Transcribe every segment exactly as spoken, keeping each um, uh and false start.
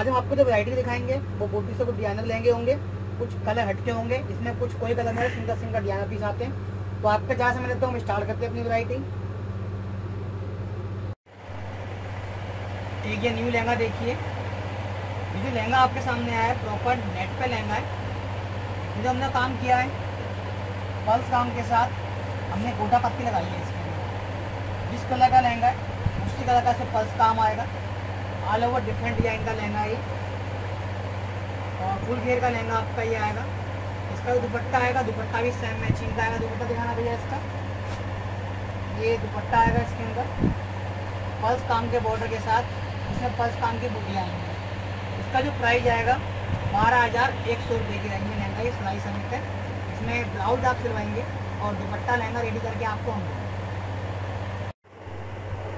आज हम आपको जो वैरायटी दिखाएंगे वो बूटी से कुछ डिजाइनर लहंगे होंगे, कुछ कलर हटके होंगे, इसमें कुछ कोई कलर नहीं, सिंगल सिंगल डिजाइनर पीस आते हैं। तो आपका जहाँ से मैं लेता हूँ, हम स्टार्ट करते हैं अपनी वैरायटी। एक ये न्यू लहंगा देखिए, ये जो लहंगा आपके सामने आया है प्रॉपर नेट पे लहंगा है। ये जो हमने काम किया है पल्स काम के साथ, हमने गोटा पत्ती लगाई है इसमें। जिस कलर का लहंगा है उसी कलर का से पल्स काम आएगा। ऑल ओवर डिफरेंट डिजाइन का लहंगा ये, और फुल घेर का लहंगा आपका ये आएगा। इसका दुपट्टा आएगा, दुपट्टा भी सेम मैचिंग का आएगा। दुपट्टा दिखाना भैया इसका, ये दुपट्टा आएगा इसके अंदर पल्स काम के बॉर्डर के साथ। इसमें पल्स काम की बुटियाँ आएंगी। इसका जो प्राइस आएगा बारह हज़ार एक सौ रुपये की रहेंगे लहंगा, ये सिलाई समेत है। इसमें ब्लाउज आप सिलवाएंगे और दुपट्टा लहंगा रेडी करके आपको हम।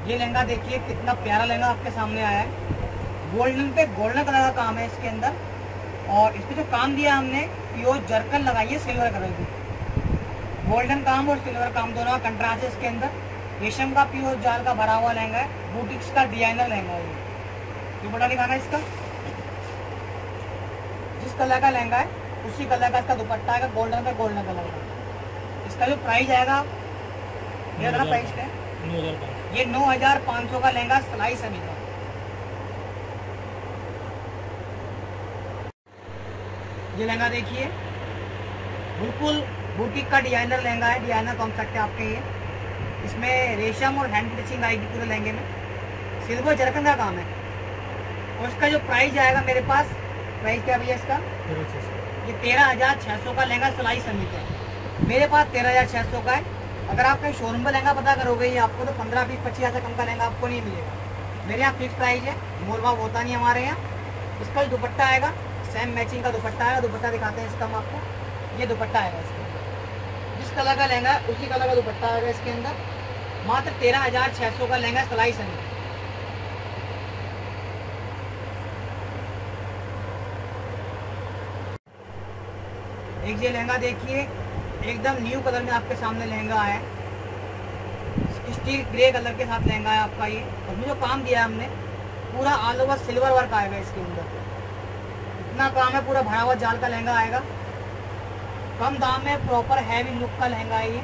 ये लहंगा देखिए कितना प्यारा लहंगा आपके सामने आया है। गोल्डन पे गोल्डन कलर का काम है इसके अंदर, और इस पर जो काम दिया हमने प्योर जरकन लगाई है सिल्वर कलर की। गोल्डन काम और सिल्वर काम दोनों का कंट्रास्ट है इसके अंदर। रेशम का प्योर जाल का भरा हुआ लहंगा है, बुटीक्स का डिजाइनर लहंगा है। दुपट्टा दिखाना इसका, जिस कलर का लहंगा है उसी कलर का इसका दुपट्टा आएगा, गोल्डन पे गोल्डन कलर का। इसका जो प्राइस आएगा प्राइस है ये नौ हजार पाँच सौ का लहंगा सिलाई समेत। ये लहंगा देखिए बिल्कुल बुटीक का डिजाइनर लहंगा है, डिजाइनर कॉन्सेप्ट है आपके ये। इसमें रेशम और हैंड स्टिचिंग आएगी पूरे लहंगे में, सिल्वर जरकन का काम है। और इसका जो प्राइस आएगा मेरे पास, प्राइस क्या भैया इसका, ये तेरह हजार छः सौ का लहंगा सिलाई समेत है मेरे पास। तेरह हजार छः सौ का है। अगर आप कहीं शोरूम पर लहंगा पता करोगे ये आपको तो पंद्रह बीस पच्चीस हज़ार कम का लहंगा आपको नहीं मिलेगा। मेरे यहाँ फिक्स प्राइस है, मोल भाव होता नहीं हमारे यहाँ। इसका दुपट्टा आएगा सेम मैचिंग का दुपट्टा आएगा। दुपट्टा दिखाते हैं इसका हम आपको, ये दुपट्टा आएगा इसका, जिस कलर का लहंगा उसी कलर का दुपट्टा आएगा इसके अंदर। मात्र तेरह हज़ार छः सौ का लहंगा सिलाई समेत। एक ये लहंगा देखिए एकदम न्यू कलर में आपके सामने लहंगा आया है, स्टील ग्रे कलर के साथ लहंगा है आपका ये। उसमें जो काम दिया है हमने पूरा ऑल ओवर सिल्वर वर्क आएगा इसके अंदर, इतना काम है पूरा भरा हुआ जाल का लहंगा आएगा। कम दाम में प्रॉपर हैवी लुक का लहंगा है ये।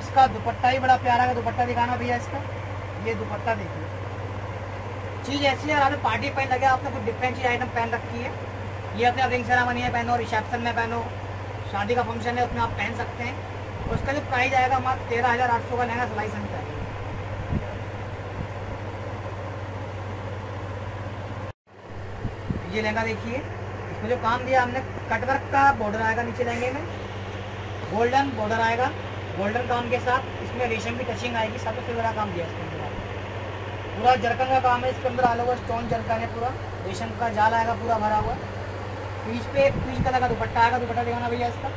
इसका दुपट्टा ही बड़ा प्यारा है। दुपट्टा दिखाना भैया इसका, ये दुपट्टा देखिए। चीज़ ऐसी है आपने पार्टी पहन लगे, आपने कुछ डिफरेंट चीज़ आइटम पहन रखी है, ये अपने रिंग सेरामनी में पहनो, रिसेप्शन में पहनो, शादी का फंक्शन है उसमें आप पहन सकते हैं। उसका जो प्राइस आएगा हमारा तेरह हज़ार आठ सौ का लहंगा सिलाई समेत है। ये लहंगा देखिए, इसमें जो काम दिया हमने कटवर्क का बॉर्डर आएगा नीचे लहंगे में, गोल्डन बॉर्डर आएगा गोल्डन काम के साथ। इसमें रेशम की टचिंग आएगी, सबसे फिर काम दिया इसके अंदर। पूरा जरकन का काम है इसके अंदर, ऑल ओवर स्टोन जरकन है, पूरा रेशम का जाल आएगा पूरा भरा हुआ। पीच पे पीच कलर का दुपट्टा आएगा। दुपट्टा दिखाना भैया इसका,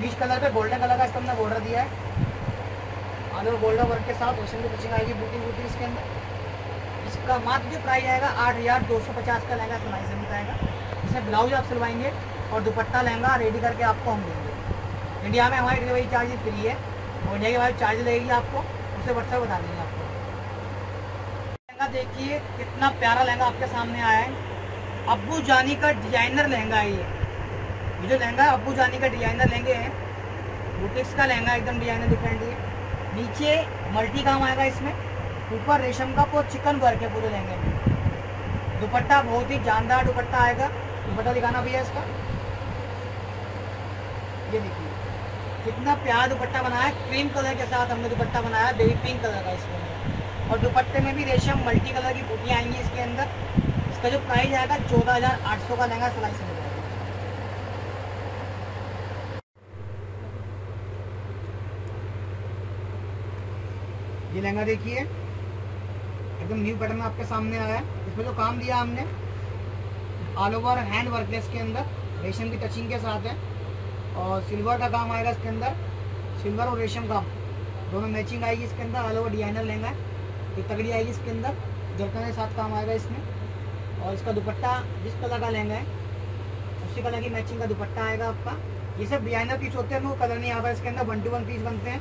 पीच कलर पे गोल्डन कलर का इसका हमने बॉर्डर दिया है, आलू गोल्डन वर्क के साथ। ओशन की पिचिंग आएगी बूटी बूटी इसके अंदर। इसका मात्र जो प्राइस आएगा आठ हज़ार दो सौ पचास का लहंगा सिलाई समेत आएगा। इसमें ब्लाउज आप सिलवाएंगे और दुपट्टा लहंगा रेडी करके आपको हम देंगे। इंडिया में हमारी डिलीवरी चार्ज फ्री है, और इंडिया के बारे चार्ज लगेगी आपको, उसे व्हाट्सएप बता देंगे आपको। लहंगा देखिए कितना प्यारा लहंगा आपके सामने आया है, अबू जानी का डिजाइनर लहंगा है ये। ये जो लहंगा है अबू जानी का डिजाइनर लहंगे हैं, बुटीक्स का लहंगा एकदम डिजाइनर डिफरेंट है। नीचे मल्टी काम आएगा इसमें, ऊपर रेशम का पूरा चिकन वर्क है पूरे लहंगे में। दुपट्टा बहुत ही जानदार दुपट्टा आएगा। दुपट्टा दिखाना भैया इसका, ये देखिए कितना प्यारा दुपट्टा बनाया, क्रीम कलर के साथ हमने दुपट्टा बनाया, बेबी पिंक कलर का इसमें। और दुपट्टे में भी रेशम मल्टी कलर की बूटियाँ आएंगी इसके अंदर। इसका जो प्राइस आएगा चौदह हजार आठ सौ का लहंगा सिलाई समेत है। ये लहंगा देखिए एकदम न्यू पैटर्न आपके सामने आया है। इसमें जो काम दिया हमने ऑल ओवर हैंड वर्कलेस के अंदर, रेशम की टचिंग के साथ है, और सिल्वर का काम आएगा इसके अंदर। सिल्वर और रेशम काम दोनों मैचिंग आएगी इसके अंदर। ऑल ओवर डिजाइनर लहंगा है, ये तगड़ी आएगी इसके अंदर, जरकन के साथ काम आएगा इसमें। और इसका दुपट्टा जिस कलर का लहंगा है उसी कलर की मैचिंग का दुपट्टा आएगा आपका। ये सब डिजाइनर पीस होते हैं, वो कलर नहीं आता इसके अंदर, वन टू वन पीस बनते हैं।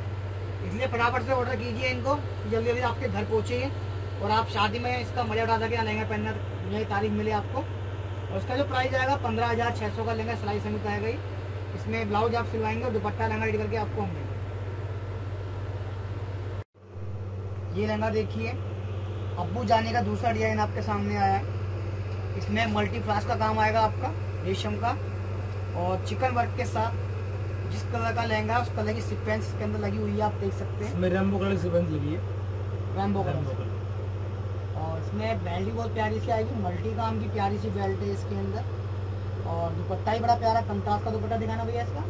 इसलिए फटाफट से ऑर्डर कीजिए इनको, जल्दी जल्दी आपके घर पहुँचिए, और आप शादी में इसका मजा उठा सके, लहंगा पहनना नई तारीख मिले आपको। और उसका जो प्राइस आएगा पंद्रह हज़ार छः सौ का लहंगा सिलाई समेत आएगा ही। इसमें ब्लाउज आप सिलवाएंगे और दुपट्टा लहंगा रेडी करके आपको हम देंगे। ये लहंगा देखिए अबू जानी का दूसरा डिजाइन आपके सामने आया है। इसमें मल्टी फ्लास का काम आएगा आपका रेशम का और चिकन वर्क के साथ। जिस कलर का लहंगा उस कलर की सीक्वेंस इसके अंदर लगी हुई है, आप देख सकते हैं। इसमें रेम्बो कलर की सीक्वेंस लगी है, रेम्बो कलर। और इसमें बेल्ट भी बहुत प्यारी सी आएगी, मल्टी काम की प्यारी सी बेल्ट है इसके अंदर। और दुपट्टा ही बड़ा प्यारा, कंतास का दुपट्टा दिखाना भैया इसका।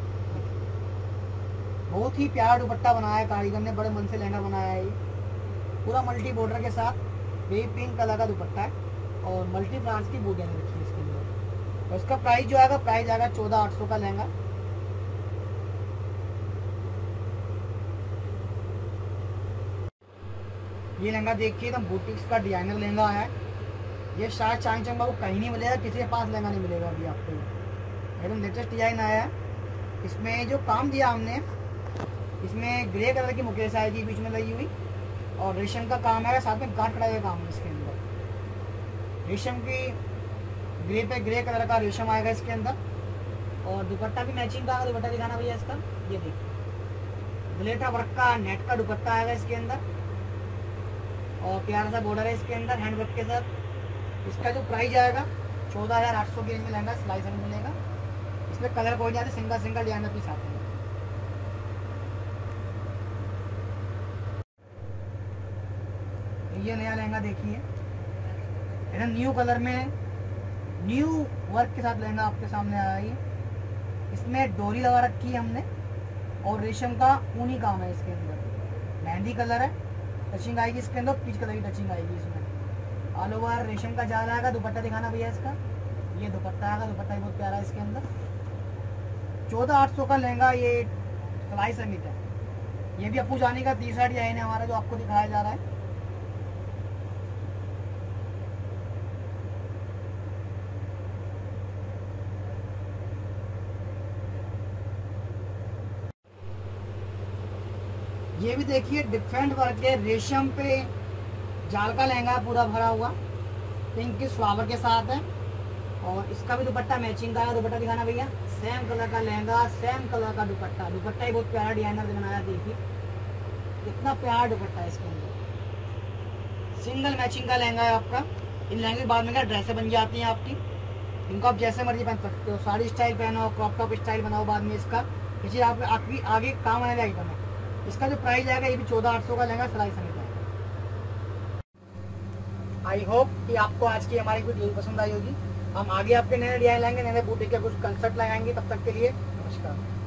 बहुत ही प्यारा दुपट्टा बनाया कारीगर ने, बड़े मन से लहंगा बनाया है ये। पूरा मल्टी बॉर्डर के साथ बेबी पिंक कलर का दुपट्टा है और मल्टी ब्रांच की बोटियाँ रखी है इसके अंदर। और इसका प्राइस जो आएगा प्राइस आएगा चौदह आठ सौ का लहंगा। ये लहंगा देखिए एकदम बुटीक्स का डिजाइनर लहंगा है। ये शायद चांद चंबा को कहीं नहीं मिलेगा, किसी के पास लहंगा नहीं मिलेगा अभी आपको। एकदम लेटेस्ट डिजाइन आया है। इसमें जो काम दिया हमने, इसमें ग्रे कलर की मुकेश आएगी बीच में लगी हुई और रेशम का काम है, साथ में गांठ कढ़ाई का काम है इसके अंदर। रेशम की ग्रे पे ग्रे कलर का रेशम आएगा इसके अंदर। और दुपट्टा भी मैचिंग का आएगा, दुपट्टा दिखाना भैया इसका। ये देखिए गलेठा वर्क का नेट का दुपट्टा आएगा इसके अंदर और प्यारा सा बॉर्डर है इसके अंदर हैंड वर्क के साथ। इसका जो प्राइस आएगा चौदह हज़ार आठ सौ के रेंज में लहंगा सिलाई से मिलेगा। इसमें कलर कोई जाते सिंगल सिंगल डिजाइन पीस आते हैं। ये नया लहंगा देखिए एकदम न्यू कलर में न्यू वर्क के साथ लहंगा आपके सामने आया है। इसमें डोरी लगा रखी है हमने और रेशम का ऊनी काम है इसके अंदर। मेहंदी कलर है, टचिंग आएगी इसके अंदर, पीच कलर की टचिंग आएगी इसमें। ऑल ओवर रेशम का जाल आएगा। दुपट्टा दिखाना भैया इसका। ये दुपट्टा आएगा, दुपट्टा भी बहुत प्यारा है इसके अंदर। चौदह आठ सौ का लहंगा ये सिलाई समेत है। ये भी अबू जानी का तीसरा डिजाइन है हमारा जो आपको दिखाया जा रहा है। ये भी देखिए डिफरेंट वर्क के रेशम पे जाल का लहंगा पूरा भरा हुआ पिंक फ्लावर के साथ है। और इसका भी दुपट्टा मैचिंग का है, दुपट्टा दिखाना भैया। सेम कलर का लहंगा, सेम कलर का दुपट्टा। दुपट्टा ही बहुत प्यारा डिजाइनर बनाया, देखिए कितना प्यारा दुपट्टा है इसके अंदर। सिंगल मैचिंग का लहंगा है आपका। इन लहंगे बाद में क्या ड्रेसें बन जाती हैं आपकी, इनको आप जैसे मर्जी पहन सकते हो। साड़ी स्टाइल पहनो, क्रॉप टॉप स्टाइल बनाओ बाद में इसका, इसी आपकी आगे काम आने का आइटम है। इसका जो प्राइस आएगा ये भी चौदह आठ सौ का लहंगा सिलाई समेत आएगा। आई होप कि आपको आज की हमारी कुछ वीडियो पसंद आई होगी। हम आगे आपके नए डिजाइन लाएंगे, नए बूटीक के कुछ कंसेप्ट लगाएंगे। तब तक के लिए नमस्कार।